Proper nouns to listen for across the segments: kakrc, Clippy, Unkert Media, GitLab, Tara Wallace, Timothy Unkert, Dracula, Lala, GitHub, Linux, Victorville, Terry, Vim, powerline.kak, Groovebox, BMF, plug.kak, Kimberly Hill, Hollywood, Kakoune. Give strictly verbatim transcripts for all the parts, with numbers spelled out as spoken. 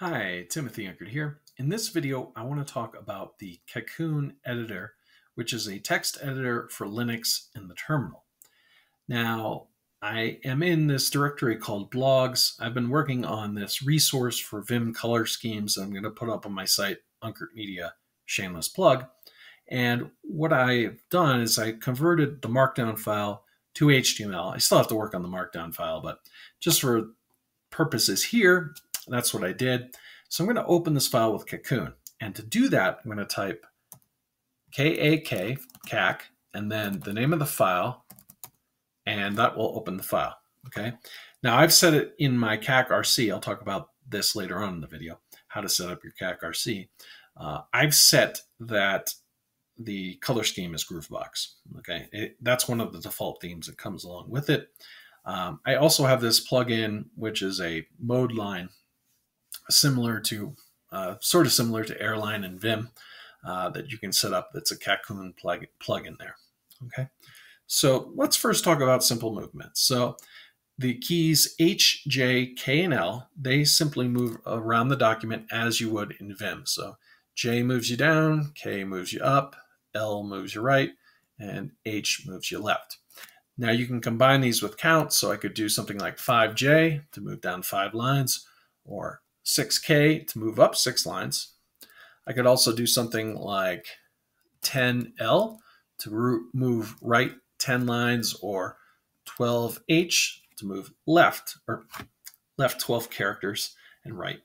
Hi, Timothy Unkert here. In this video, I want to talk about the Kakoune editor, which is a text editor for Linux in the terminal. Now, I am in this directory called blogs. I've been working on this resource for Vim color schemes that I'm going to put up on my site, Unkert Media, shameless plug. And what I've done is I converted the markdown file to H T M L. I still have to work on the markdown file, but just for purposes here, that's what I did. So I'm going to open this file with Kakoune. And to do that, I'm going to type K A K, kak, and then the name of the file, and that will open the file. Okay. Now I've set it in my kak R C. I'll talk about this later on in the video, how to set up your kak R C. Uh, I've set that the color scheme is Groovebox. Okay. It, that's one of the default themes that comes along with it. Um, I also have this plugin, which is a mode line, similar to, uh, sort of similar to Airline and Vim, uh, that you can set up. That's a Kakoune plug plugin there. Okay, so let's first talk about simple movements. So the keys H, J, K, and L, they simply move around the document as you would in Vim. So J moves you down, K moves you up, L moves you right, and H moves you left. Now you can combine these with counts. So I could do something like five J to move down five lines, or six K to move up six lines. I could also do something like ten L to move right ten lines, or twelve H to move left, or left twelve characters and right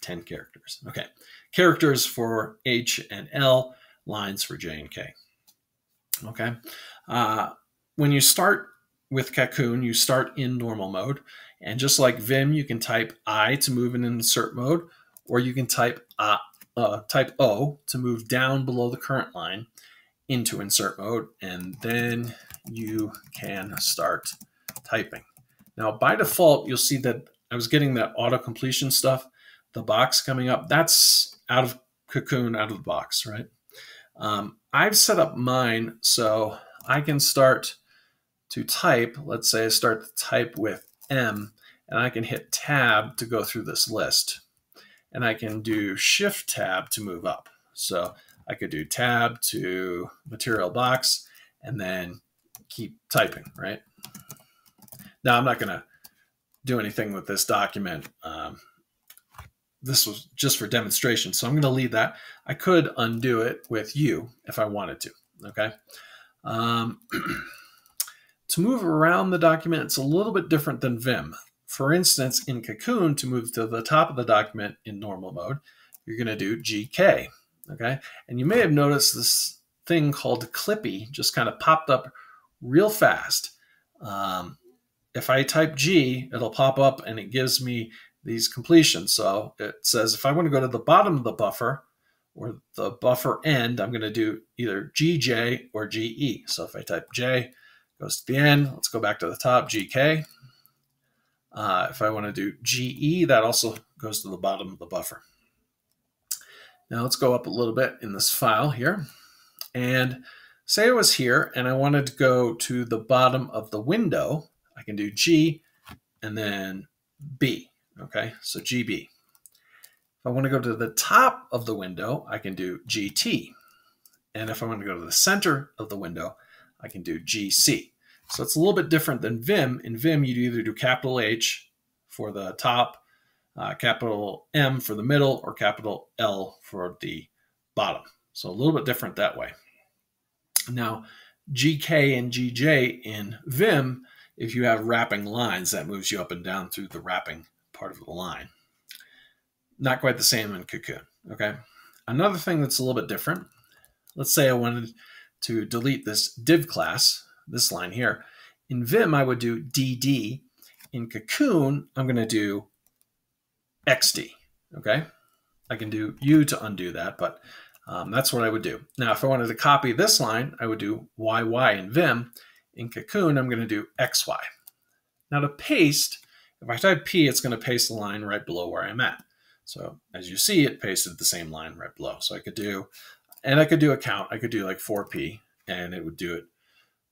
ten characters. Okay, characters for H and L, lines for J and K. Okay, uh, when you start with Kakoune, you start in normal mode. And just like Vim, you can type I to move in insert mode, or you can type, uh, uh, type O to move down below the current line into insert mode, and then you can start typing. Now, by default, you'll see that I was getting that auto-completion stuff, the box coming up. That's out of Kakoune, out of the box, right? Um, I've set up mine so I can start to type. Let's say I start to type with M, and I can hit tab to go through this list, and I can do shift tab to move up. So I could do tab to material box and then keep typing, right? Now I'm not going to do anything with this document. Um, this was just for demonstration. So I'm going to leave that. I could undo it with U if I wanted to. Okay. Um, To move around the document, it's a little bit different than Vim. For instance, in Kakoune, to move to the top of the document in normal mode, you're going to do G K. Okay, and you may have noticed this thing called Clippy just kind of popped up real fast. Um, if I type G, it'll pop up and it gives me these completions. So it says if I want to go to the bottom of the buffer or the buffer end, I'm going to do either G J or G E. So if I type J, goes to the end. Let's go back to the top, G K. Uh, if I want to do G E, that also goes to the bottom of the buffer. Now let's go up a little bit in this file here. And say I was here and I wanted to go to the bottom of the window, I can do G and then B. Okay, so G B. If I want to go to the top of the window, I can do G T. And if I want to go to the center of the window, I can do G C. So it's a little bit different than Vim. In Vim, you'd either do capital H for the top, uh, capital M for the middle, or capital L for the bottom. So a little bit different that way. Now, G K and G J in Vim, if you have wrapping lines, that moves you up and down through the wrapping part of the line. Not quite the same in Kakoune, okay? Another thing that's a little bit different, let's say I wanted to delete this div class, this line here. In Vim, I would do D D. In Kakoune, I'm going to do X D, okay? I can do U to undo that, but um, that's what I would do. Now, if I wanted to copy this line, I would do Y Y in Vim. In Kakoune, I'm going to do X Y. Now to paste, if I type P, it's going to paste the line right below where I'm at. So as you see, it pasted the same line right below. So I could do And I could do a count. I could do like four P, and it would do it,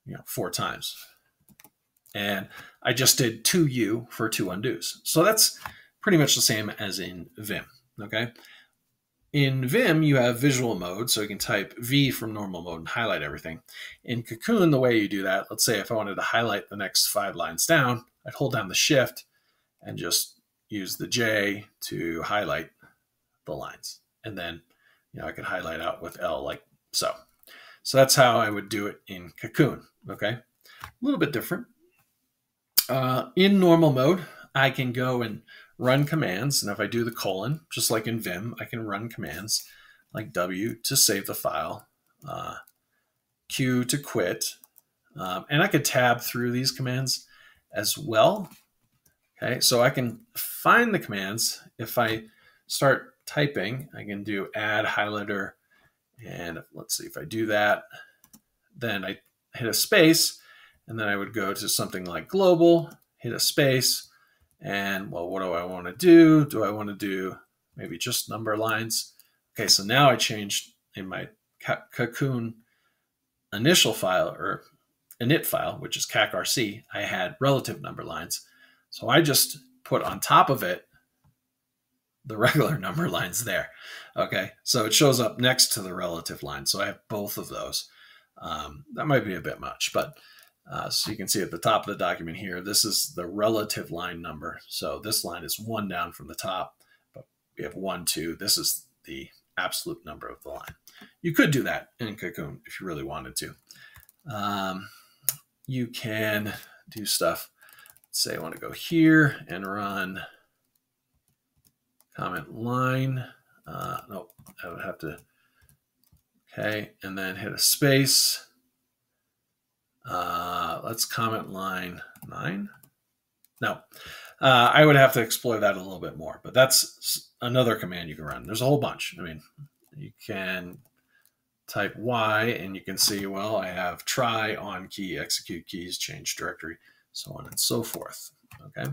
you know, four times. And I just did two U for two undos. So that's pretty much the same as in Vim, okay? In Vim, you have visual mode, so you can type V from normal mode and highlight everything. In Kakoune, the way you do that, let's say if I wanted to highlight the next five lines down, I'd hold down the shift and just use the J to highlight the lines. And then, you know, I could highlight out with L like so. So that's how I would do it in Kakoune, okay? A little bit different. Uh, in normal mode, I can go and run commands, and if I do the colon, just like in Vim, I can run commands like W to save the file, uh, Q to quit, um, and I could tab through these commands as well. Okay, so I can find the commands. If I start typing, I can do add highlighter, and let's see if I do that, then I hit a space, and then I would go to something like global, hit a space, and well, what do I want to do? Do I want to do maybe just number lines? Okay, so now I changed in my Kakoune initial file or init file, which is kakrc, I had relative number lines. So I just put on top of it the regular number lines there. Okay, so it shows up next to the relative line. So I have both of those. Um, that might be a bit much, but Uh, so you can see at the top of the document here, this is the relative line number. So this line is one down from the top, but we have one, two. This is the absolute number of the line. You could do that in Kakoune if you really wanted to. Um, you can do stuff. Let's say I want to go here and run comment line. Uh, no, I would have to, okay, and then hit a space. Uh, let's comment line nine. No, uh, I would have to explore that a little bit more, but that's another command you can run. There's a whole bunch. I mean, you can type Y and you can see, well, I have try, on key, execute keys, change directory, so on and so forth. Okay.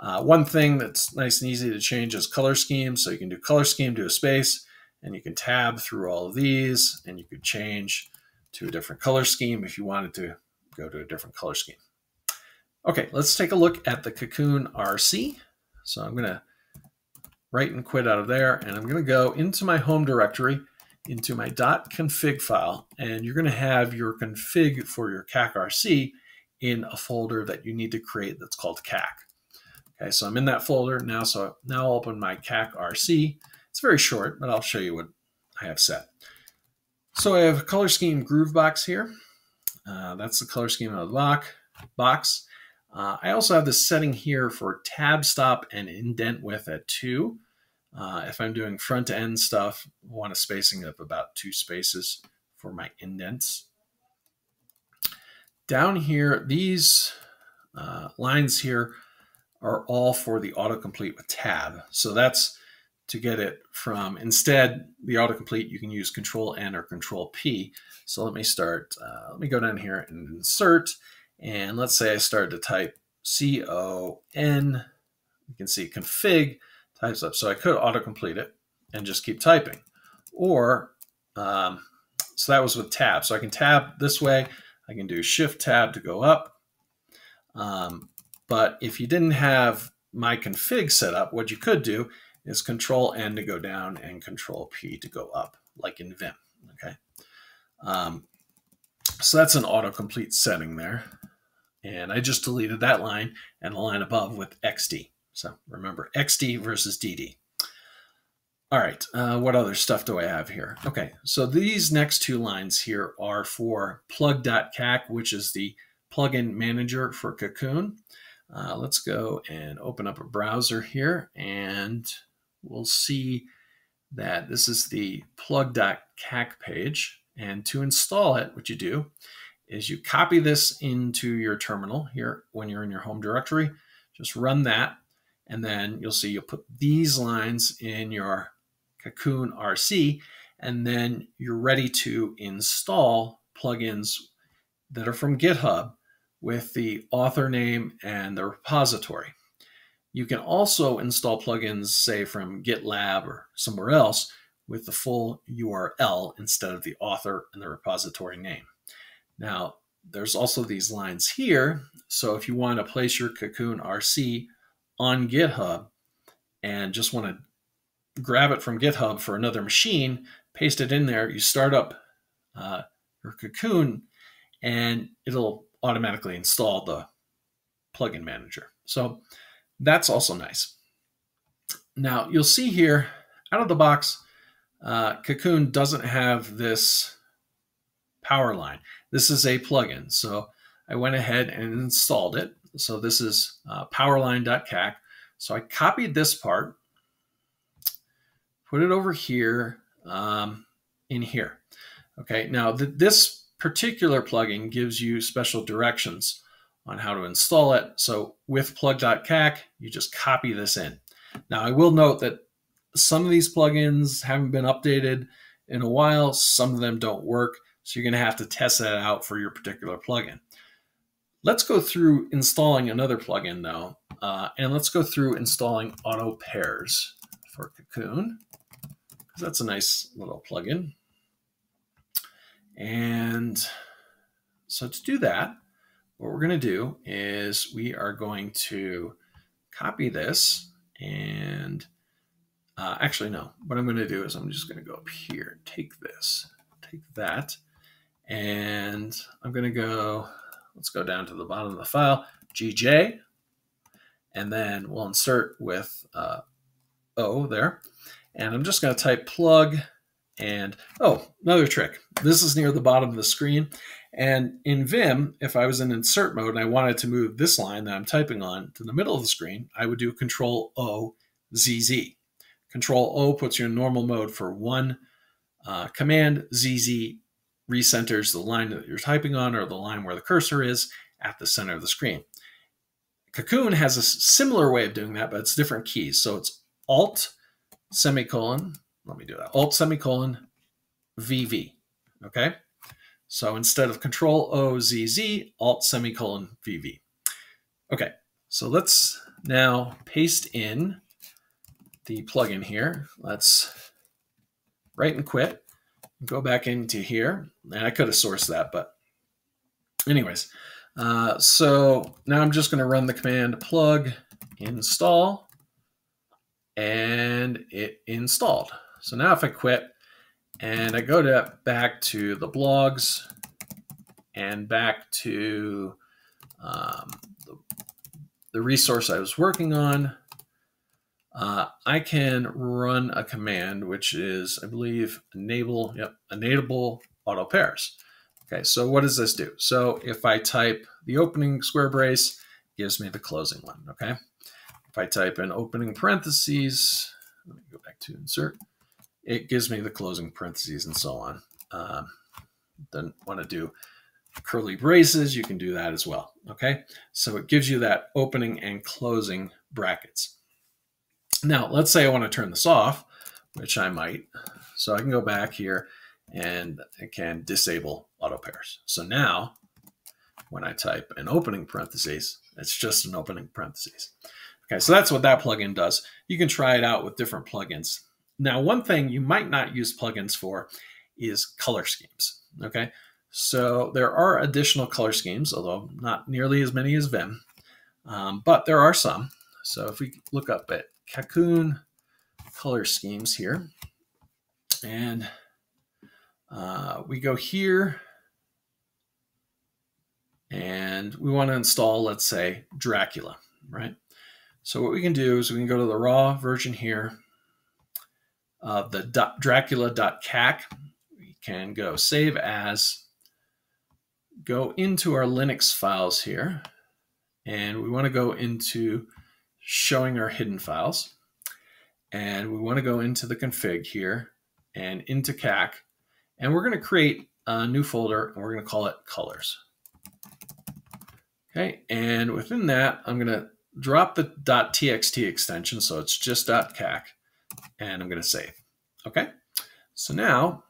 Uh, one thing that's nice and easy to change is color scheme. So you can do color scheme, do a space, and you can tab through all of these and you could change to a different color scheme if you wanted to go to a different color scheme. Okay, let's take a look at the Kakoune R C. So I'm gonna write and quit out of there, and I'm gonna go into my home directory, into my .config file, and you're gonna have your config for your kakrc in a folder that you need to create that's called kak. Okay, so I'm in that folder now, so now I'll open my kakrc. It's very short, but I'll show you what I have set. So I have a color scheme Groovebox here. Uh, that's the color scheme of the box. Uh, I also have this setting here for tab stop and indent width at two. Uh, if I'm doing front end stuff, I want a spacing of about two spaces for my indents. Down here, these uh, lines here are all for the autocomplete with tab. So that's to get it from, instead, the autocomplete, you can use Control N or Control P. So let me start, uh, let me go down here and insert. And let's say I start to type C O N. You can see config types up. So I could autocomplete it and just keep typing. Or, um, so that was with tab. So I can tab this way. I can do shift tab to go up. Um, but if you didn't have my config set up, what you could do is Control N to go down and Control P to go up, like in Vim, okay? Um, so that's an autocomplete setting there. And I just deleted that line and the line above with X D. So remember, X D versus D D. All right, uh, what other stuff do I have here? Okay, so these next two lines here are for plug dot kak, which is the plugin manager for Kakoune. Uh, let's go and open up a browser here, and we'll see that this is the plug dot kak page. And to install it, what you do is you copy this into your terminal here when you're in your home directory. Just run that, and then you'll see you'll put these lines in your Kakoune R C, and then you're ready to install plugins that are from GitHub with the author name and the repository. You can also install plugins, say from GitLab or somewhere else, with the full U R L instead of the author and the repository name. Now, there's also these lines here. So if you want to place your Kakoune R C on GitHub, and just want to grab it from GitHub for another machine, paste it in there, you start up uh, your Kakoune, and it'll automatically install the plugin manager. So that's also nice. Now you'll see here, out of the box, uh, Kakoune doesn't have this power line. This is a plugin, so I went ahead and installed it. So this is uh, powerline dot kak. So I copied this part, put it over here, um, in here. Okay, now th this particular plugin gives you special directions on how to install it. So with plug dot kak, you just copy this in. Now I will note that some of these plugins haven't been updated in a while. Some of them don't work. So you're going to have to test that out for your particular plugin. Let's go through installing another plugin though. Uh, and let's go through installing auto pairs for Kakoune, because that's a nice little plugin. And so to do that, what we're going to do is we are going to copy this and uh, actually no, what I'm going to do is I'm just going to go up here, take this, take that, and I'm going to go, let's go down to the bottom of the file, G J, and then we'll insert with uh, O there. And I'm just going to type plug and, oh, another trick. This is near the bottom of the screen. And in Vim, if I was in insert mode and I wanted to move this line that I'm typing on to the middle of the screen, I would do Control O, Z, Z. Control O puts you in normal mode for one uh, command. Z, Z recenters the line that you're typing on, or the line where the cursor is at the center of the screen. Kakoune has a similar way of doing that, but it's different keys. So it's Alt semicolon. Let me do that. Alt semicolon V V. Okay. So instead of Control O Z Z, Alt semicolon V V. Okay, so let's now paste in the plugin here. Let's right and quit, go back into here. And I could have sourced that, but anyways. Uh, so now I'm just gonna run the command plug install, and it installed. So now if I quit, and I go to back to the blogs and back to um, the, the resource I was working on, uh, I can run a command, which is, I believe, enable, yep, enable auto pairs. Okay, so what does this do? So if I type the opening square brace, it gives me the closing one, okay? If I type in opening parentheses, let me go back to insert, it gives me the closing parentheses and so on. Um, then want to do curly braces, you can do that as well, okay? So it gives you that opening and closing brackets. Now, let's say I want to turn this off, which I might. So I can go back here and I can disable auto pairs. So now when I type an opening parentheses, it's just an opening parentheses. Okay, so that's what that plugin does. You can try it out with different plugins. Now, one thing you might not use plugins for is color schemes, okay? So there are additional color schemes, although not nearly as many as Vim, um, but there are some. So if we look up at Kakoune color schemes here, and uh, we go here, and we want to install, let's say, Dracula, right? So what we can do is we can go to the raw version here, Uh, the Dracula dot kak, we can go save as, go into our Linux files here, and we want to go into showing our hidden files, and we want to go into the config here and into kak, and we're going to create a new folder and we're going to call it colors. Okay, and within that, I'm going to drop the .txt extension, so it's just .kak. And I'm going to save. Okay, so now,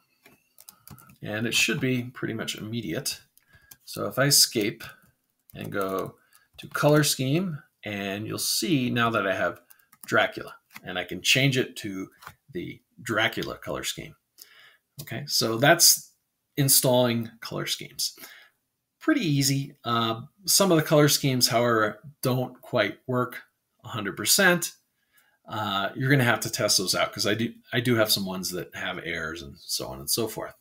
and it should be pretty much immediate. So if I escape and go to color scheme, and you'll see now that I have Dracula, and I can change it to the Dracula color scheme. Okay, so that's installing color schemes. Pretty easy. Uh, some of the color schemes, however, don't quite work one hundred percent. uh, you're going to have to test those out, because I do, I do have some ones that have errors and so on and so forth.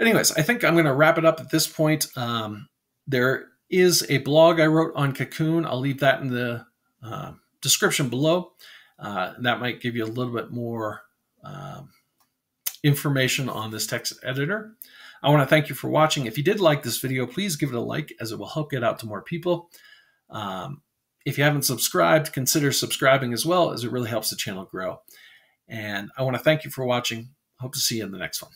Anyways, I think I'm going to wrap it up at this point. Um, there is a blog I wrote on Kakoune. I'll leave that in the uh, description below. Uh, that might give you a little bit more um, information on this text editor. I want to thank you for watching. If you did like this video, please give it a like, as it will help get out to more people. Um, if you haven't subscribed, consider subscribing as well, as it really helps the channel grow. And I want to thank you for watching. Hope to see you in the next one.